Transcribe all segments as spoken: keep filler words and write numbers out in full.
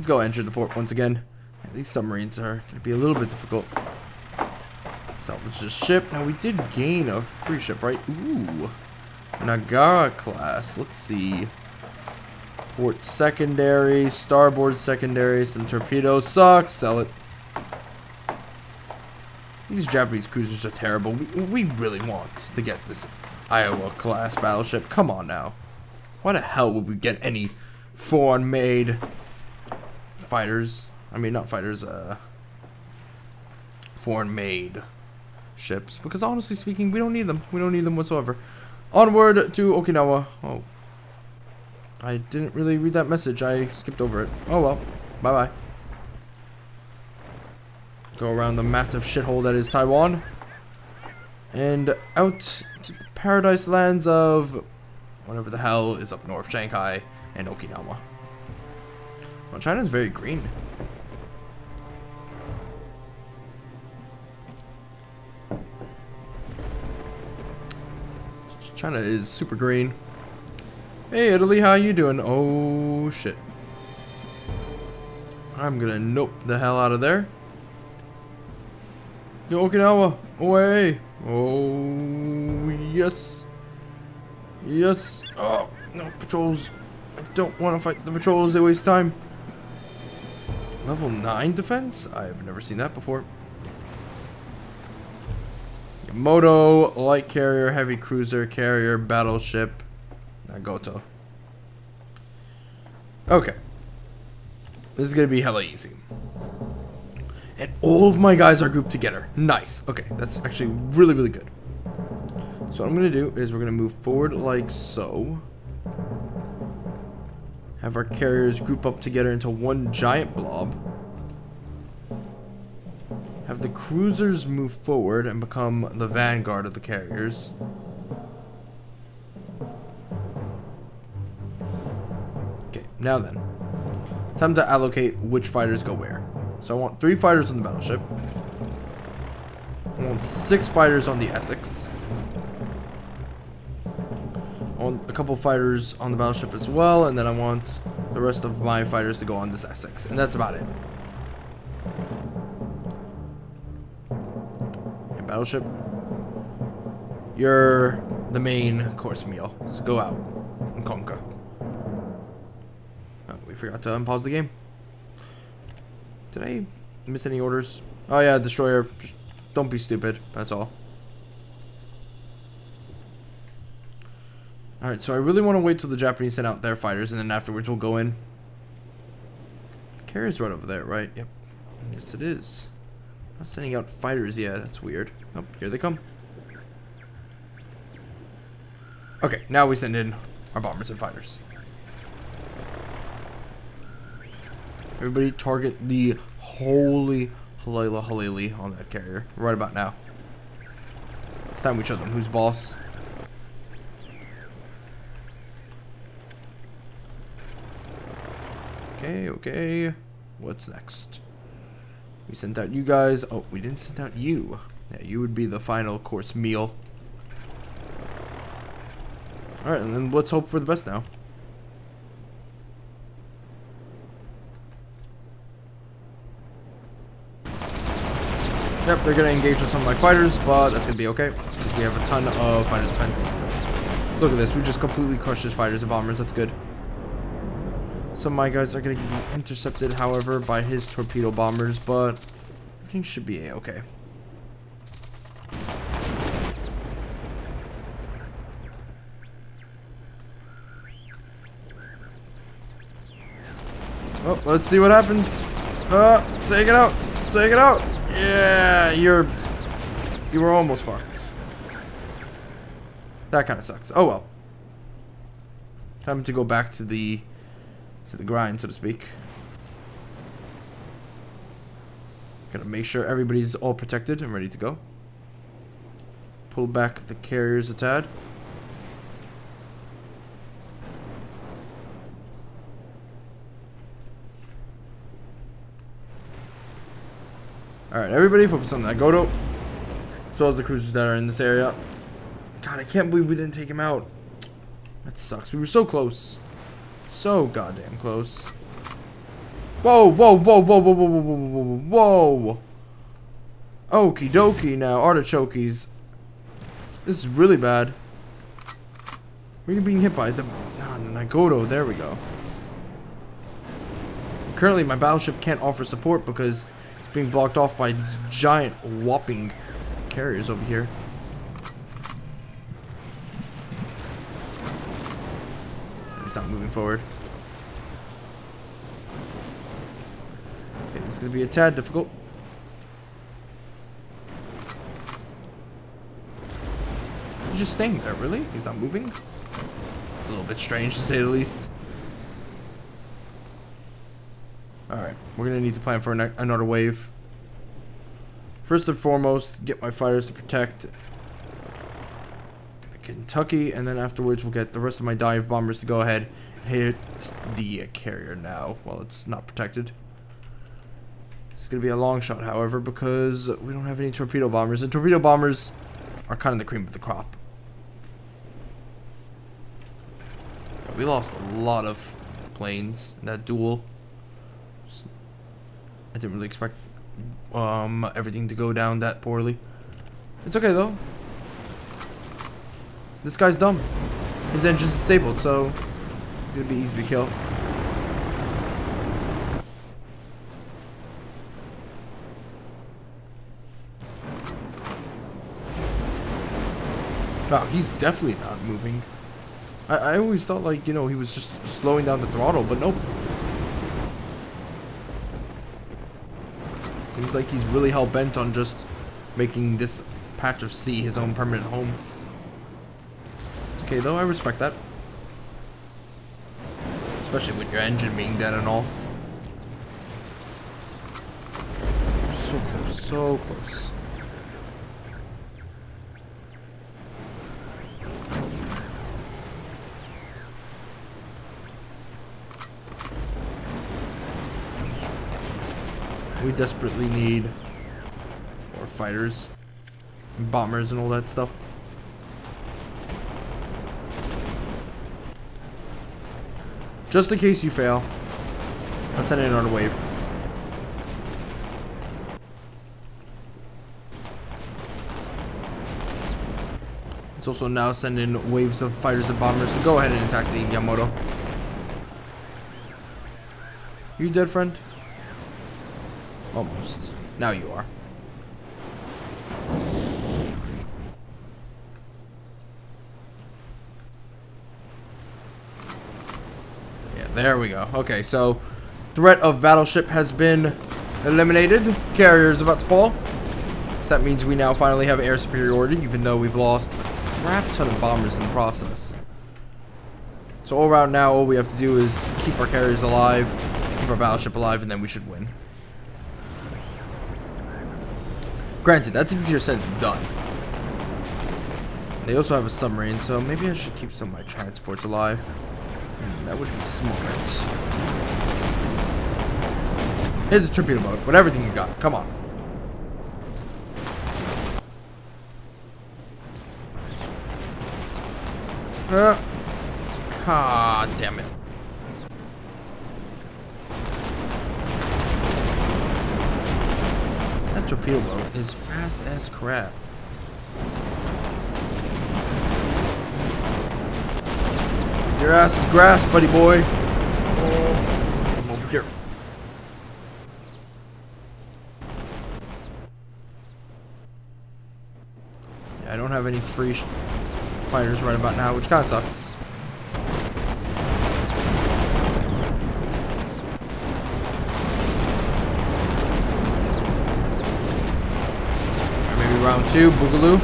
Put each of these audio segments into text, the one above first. Let's go enter the port once again. Yeah, these submarines are going to be a little bit difficult. Salvage the ship. Now, we did gain a free ship, right? Ooh. Nagara class. Let's see. Port secondary, starboard secondary, some torpedoes. Sucks. Sell it. These Japanese cruisers are terrible. We, we really want to get this Iowa class battleship. Come on now. Why the hell would we get any foreign-made fighters? I mean, not fighters, uh... foreign-made ships. Because honestly speaking, we don't need them. We don't need them whatsoever. Onward to Okinawa. Oh. I didn't really read that message. I skipped over it. Oh well. Bye-bye. Go around the massive shithole that is Taiwan. And out to the paradise lands of whatever the hell is up north, Shanghai and Okinawa. Well, China's very green. China is super green. Hey Italy, how you doing? Oh shit. I'm gonna nope the hell out of there. Yo, Okinawa, away! Oh, yes. Yes. Oh, no, patrols. I don't want to fight the patrols. They waste time. Level nine defense? I've never seen that before. Yamato, light carrier, heavy cruiser, carrier, battleship. Nagato. Okay. This is going to be hella easy. And all of my guys are grouped together. Nice. Okay, that's actually really, really good. So what I'm going to do is we're going to move forward like so. Have our carriers group up together into one giant blob. Have the cruisers move forward and become the vanguard of the carriers. Okay, now then. Time to allocate which fighters go where. So I want three fighters on the battleship. I want six fighters on the Essex. I want a couple fighters on the battleship as well, and then I want the rest of my fighters to go on this Essex, and that's about it. And battleship, you're the main course meal, so go out and conquer. Oh, we forgot to unpause the game. Did I miss any orders? Oh yeah, destroyer. Just don't be stupid. That's all. Alright, so I really want to wait till the Japanese send out their fighters, and then afterwards we'll go in. Carrier's right over there, right? Yep. Yes, it is. Not sending out fighters. Yeah, that's weird. Oh, here they come. Okay, now we send in our bombers and fighters. Everybody target the holy halayla halayli on that carrier right about now. It's time we show them who's boss. Okay, okay. What's next? We sent out you guys. Oh, we didn't send out you. Yeah, you would be the final course meal. Alright, and then let's hope for the best now. Yep, they're going to engage with some of my fighters, but that's going to be okay, because we have a ton of fighter defense. Look at this, we just completely crushed his fighters and bombers, that's good. Some of my guys are going to be intercepted, however, by his torpedo bombers, but everything should be a-okay. Well, let's see what happens. Uh, take it out, take it out! Yeah, you're, you were almost fucked. That kind of sucks. Oh well. Time to go back to the, to the grind, so to speak. Gotta make sure everybody's all protected and ready to go. Pull back the carriers a tad. Alright, everybody focus on that Nagato, as well as the cruisers that are in this area. God, I can't believe we didn't take him out. That sucks. We were so close. So goddamn close. Whoa, whoa, whoa, whoa, whoa, whoa, whoa, whoa, whoa, whoa. Okie dokie now, artichokies. This is really bad. Where are you being hit by? The ah, Nagato, there we go. Currently, my battleship can't offer support because it's being blocked off by giant whopping carriers over here. It's not moving forward. Okay, this is going to be a tad difficult. He's just staying there, really? He's not moving? It's a little bit strange, to say the least. Alright, we're going to need to plan for an another wave. First and foremost, get my fighters to protect Kentucky, and then afterwards we'll get the rest of my dive bombers to go ahead and hit the carrier now while it's not protected. It's gonna be a long shot, however, because we don't have any torpedo bombers, and torpedo bombers are kind of the cream of the crop. But we lost a lot of planes in that duel. I didn't really expect um, everything to go down that poorly. It's okay though. This guy's dumb. His engine's disabled, so he's gonna be easy to kill. Wow, he's definitely not moving. I, I always thought, like, you know, he was just slowing down the throttle, but nope. Seems like he's really hell-bent on just making this patch of sea his own permanent home. Okay, though, I respect that. Especially with your engine being dead and all. So close, so close. We desperately need more fighters and bombers and all that stuff. Just in case you fail, let's send in another wave. It's also now sending waves of fighters and bombers to go ahead and attack the Yamato. You dead, friend? Almost. Now you are. There we go. Okay, so threat of battleship has been eliminated. Carrier is about to fall. So that means we now finally have air superiority, even though we've lost a crap ton of bombers in the process. So all around now, all we have to do is keep our carriers alive, keep our battleship alive, and then we should win. Granted, that's easier said than done. They also have a submarine, so maybe I should keep some of my transports alive. That would be smart. Here's a torpedo boat. With everything you got. Come on. Uh, ah, damn it. That torpedo boat is fast as crap. Your ass is grass, buddy boy. Come over here. Yeah, I don't have any free sh fighters right about now, which kind of sucks. Maybe round two, Boogaloo.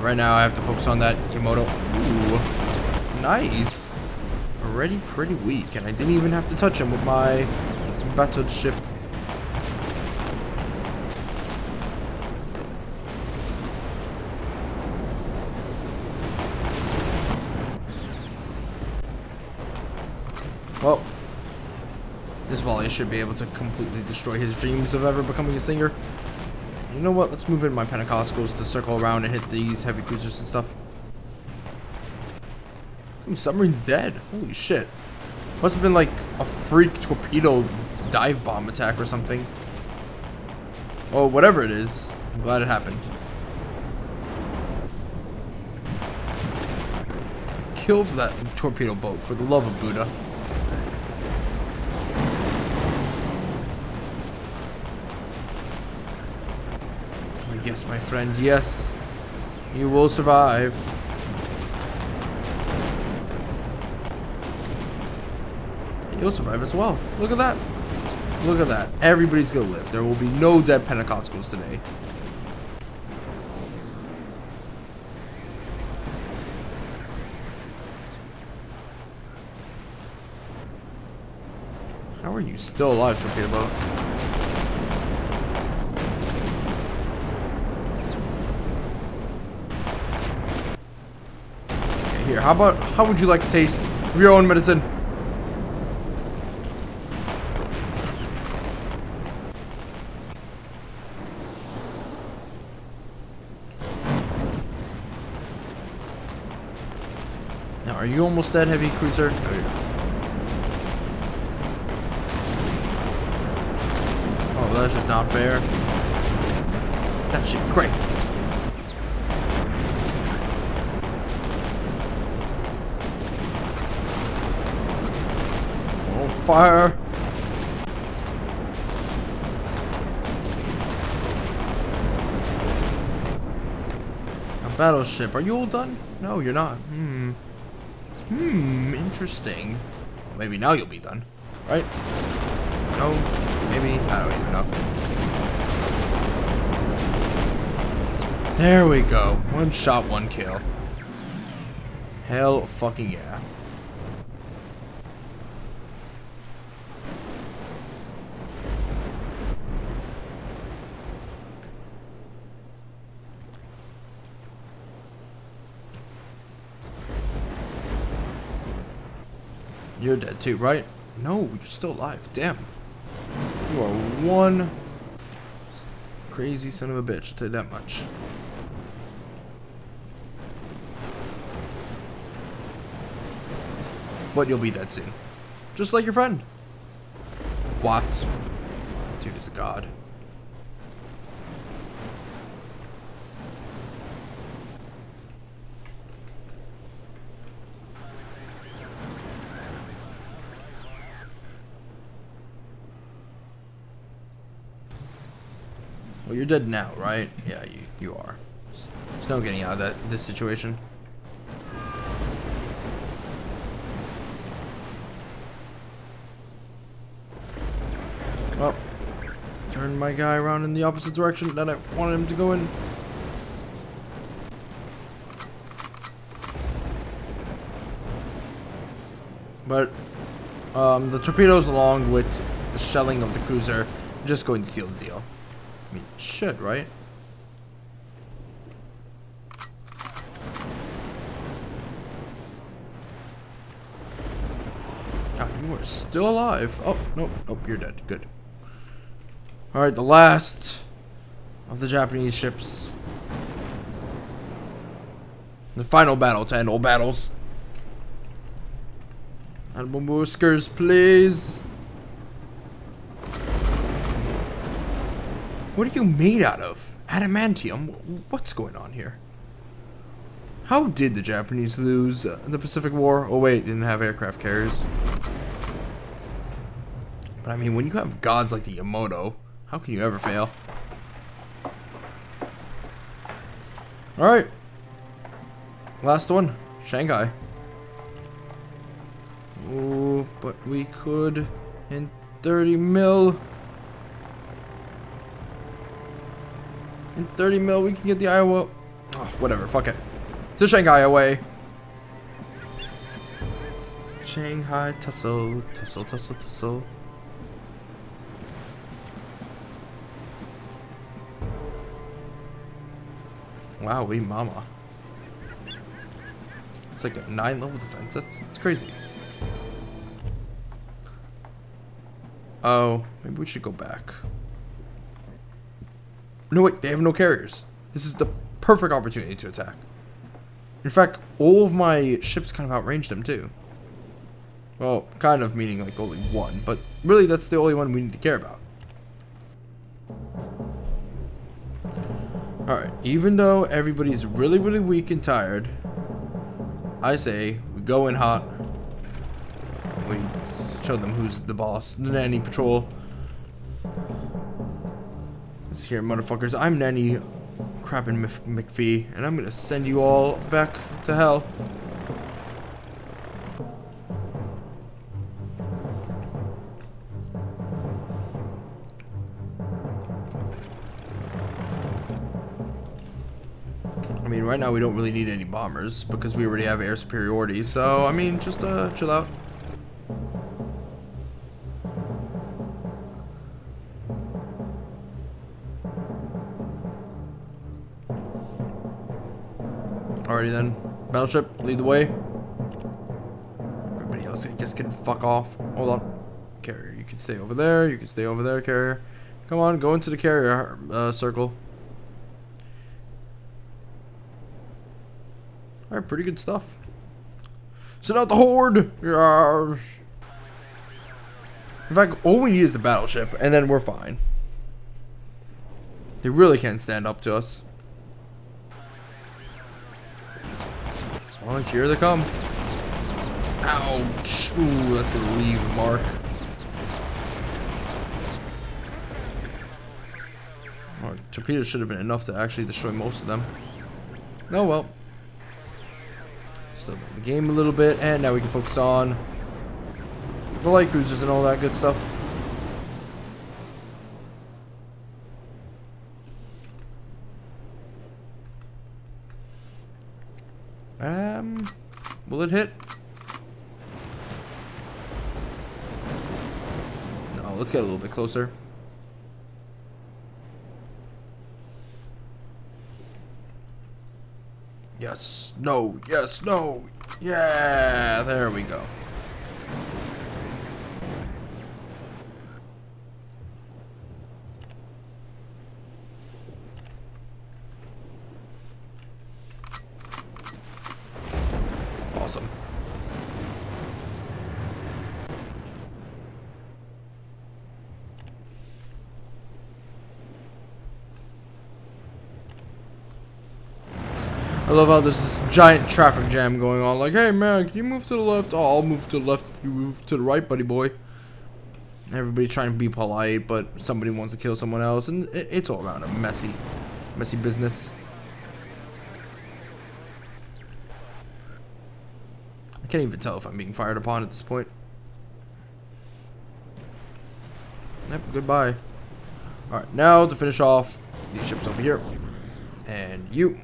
Right now, I have to focus on that Yamato. Ooh, nice. Already pretty weak, and I didn't even have to touch him with my battleship. Well, this volley should be able to completely destroy his dreams of ever becoming a singer. You know what? Let's move in my Pentecostals to circle around and hit these heavy cruisers and stuff. The submarine's dead. Holy shit. Must have been like a freak torpedo dive bomb attack or something. Oh, whatever it is. I'm glad it happened. Killed that torpedo boat for the love of Buddha. Yes, my friend, yes. You will survive. And you'll survive as well. Look at that. Look at that. Everybody's gonna live. There will be no dead Pentecostals today. How are you still alive, torpedo boat? How about, how would you like a taste of your own medicine? Now, are you almost dead, heavy cruiser? No, you're not. Oh, that's just not fair. That shit cracked. Fire. A battleship. Are you all done? No, you're not. Hmm. Hmm. Interesting. Maybe now you'll be done. Right? No. Maybe. I don't even know. There we go. One shot, one kill. Hell fucking yeah. You're dead too, right? No, you're still alive. Damn. You are one crazy son of a bitch. I'll tell you that much. But you'll be dead soon. Just like your friend. What? Dude is a god. Well, you're dead now, right? Yeah, you, you are. There's no getting out of that this situation. Well, turn my guy around in the opposite direction that I wanted him to go in. But um, the torpedoes, along with the shelling of the cruiser, are just going to seal the deal. I mean, shit, right? God, you are still alive. Oh, nope, nope, you're dead. Good. Alright, the last of the Japanese ships. The final battle to end all battles. Animal Muskers, please. What are you made out of? Adamantium? What's going on here? How did the Japanese lose uh, the Pacific War? Oh wait, they didn't have aircraft carriers. But I mean, when you have gods like the Yamato, how can you ever fail? Alright. Last one. Shanghai. Ooh, but we could in thirty mil. In thirty mil, we can get the Iowa. Oh, whatever, fuck it. To Shanghai away. Shanghai tussle, tussle, tussle, tussle. Wow, we mama. It's like a nine level defense. That's that's crazy. Oh, maybe we should go back. No, wait, they have no carriers. This is the perfect opportunity to attack. In fact, all of my ships kind of outranged them too. Well, kind of, meaning like only one, but really that's the only one we need to care about. Alright, even though everybody's really, really weak and tired, I say we go in hot. We show them who's the boss. The nanny patrol. Let's hear it, motherfuckers. I'm Nanny Crappin' McPhee, and I'm gonna send you all back to hell. I mean, right now we don't really need any bombers because we already have air superiority, so I mean, just uh, chill out. Alrighty then, battleship, lead the way. Everybody else just can fuck off. Hold on, carrier, you can stay over there, you can stay over there, carrier. Come on, go into the carrier uh, circle. Alright, pretty good stuff. Send out the horde! Yarr. In fact, all we need is the battleship, and then we're fine. They really can't stand up to us. Well, here they come. Ouch! Ooh, that's gonna leave a mark. Our torpedoes should have been enough to actually destroy most of them. Oh well. Still in the game a little bit, and now we can focus on the light cruisers and all that good stuff. Um, will it hit? No, let's get a little bit closer. Yes, no, yes, no, yeah, there we go. Awesome. I love how there's this giant traffic jam going on. Like, hey man, can you move to the left? Oh, I'll move to the left if you move to the right, buddy boy. Everybody trying to be polite, but somebody wants to kill someone else, and it's all around a messy, messy business. I can't even tell if I'm being fired upon at this point. Yep, goodbye. Alright, now to finish off these ships over here. And you.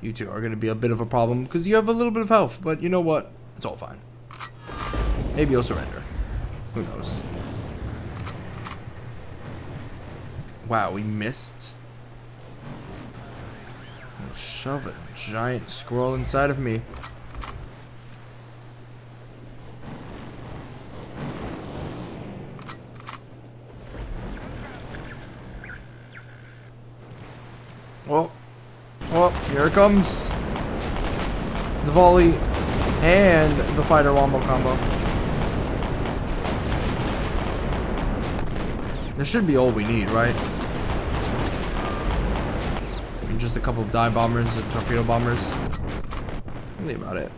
You two are going to be a bit of a problem because you have a little bit of health, but you know what? It's all fine. Maybe you'll surrender. Who knows? Wow, we missed. I'll shove a giant squirrel inside of me. Well. Oh, here it comes. The volley and the fighter wombo combo. This should be all we need, right? And just a couple of dive bombers and torpedo bombers. Really about it.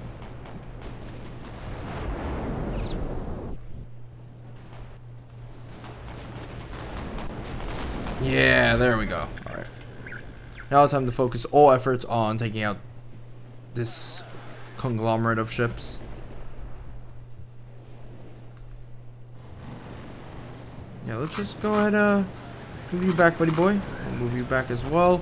Yeah, there we go. Now it's time to focus all efforts on taking out this conglomerate of ships. Yeah, let's just go ahead and uh, move you back, buddy boy. We'll move you back as well.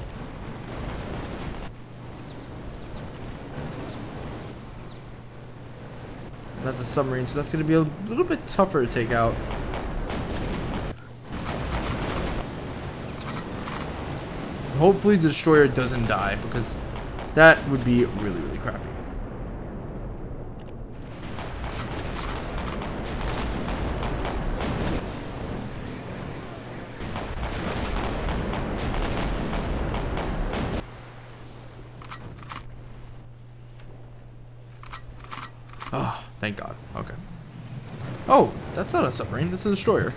And that's a submarine, so that's going to be a little bit tougher to take out. Hopefully the destroyer doesn't die, because that would be really, really crappy. Oh, thank God. Okay. Oh, that's not a submarine. This is a destroyer.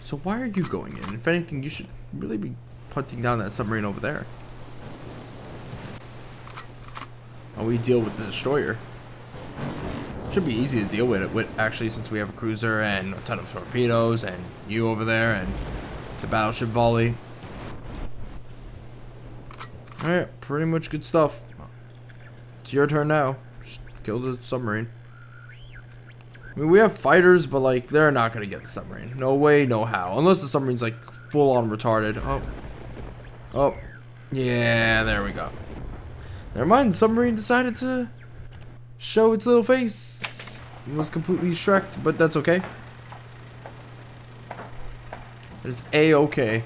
So why are you going in? If anything, you should really be punting down that submarine over there. Oh, we deal with the destroyer. Should be easy to deal with it, with actually, since we have a cruiser and a ton of torpedoes and you over there and the battleship volley. Alright, pretty much good stuff. It's your turn now. Just kill the submarine. I mean, we have fighters, but like, they're not gonna get the submarine. No way, no how. Unless the submarine's like full on retarded. Oh. Oh. Yeah, there we go. Never mind, the submarine decided to show its little face. It was completely Shrek'd, but that's okay. It is A-okay.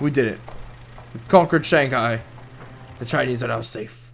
We did it. We conquered Shanghai. The Chinese are now safe.